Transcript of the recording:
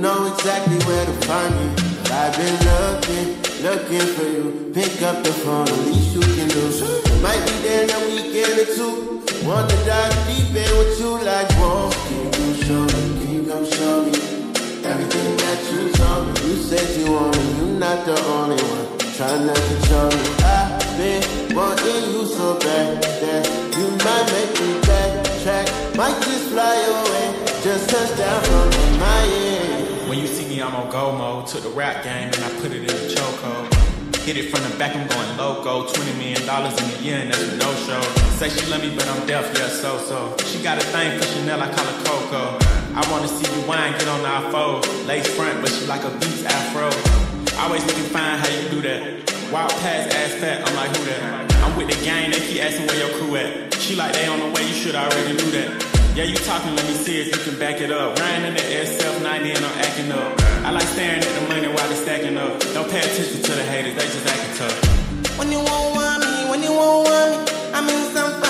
know exactly where to find you. I've been looking for you. Pick up the phone, at least you can do. Might be there in a weekend or two. Want to dive deep in with you like whoa. Can you come show me everything that you told me? You said you want me, you not the only one. Try not to show me. I've been wanting you so bad that you might make me backtrack. Might just fly away, just touch down from my end. When you see me, I'm on go mode. Took the rap game and I put it in the chokehold. Hit it from the back, I'm going loco. $20 million in a year and that's a no-show. Say she love me, but I'm deaf, yeah, so-so. She got a thing for Chanel, I call her Coco. I wanna see you wine, get on our fold. Lace front, but she like a beast afro. Always looking fine, how you do that? Wild pass, ass fat, I'm like, who that? I'm with the gang, they keep asking where your crew at. She like, they on the way, you should already do that. Yeah, you talking, let me see if you can back it up. Ryan in the SF90 and I'm acting up. I like staring at the money while they stacking up. Don't pay attention to the haters, they just acting tough. When you won't want me, I mean something.